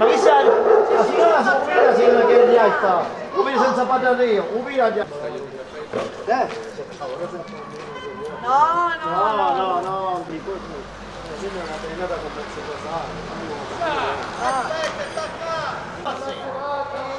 Ma che sai? La signora che gli hai fatto? Ubile senza patate io, ubile già. No, di questo. La signora è andata con pezzo pesante. Aspetta, attacca!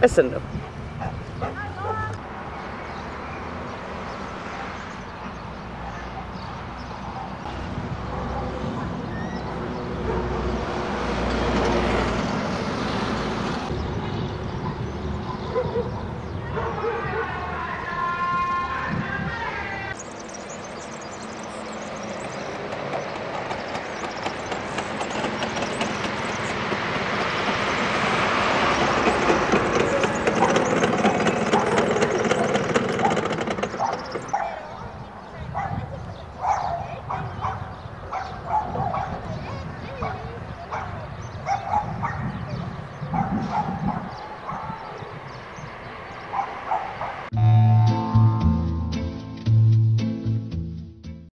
Listen.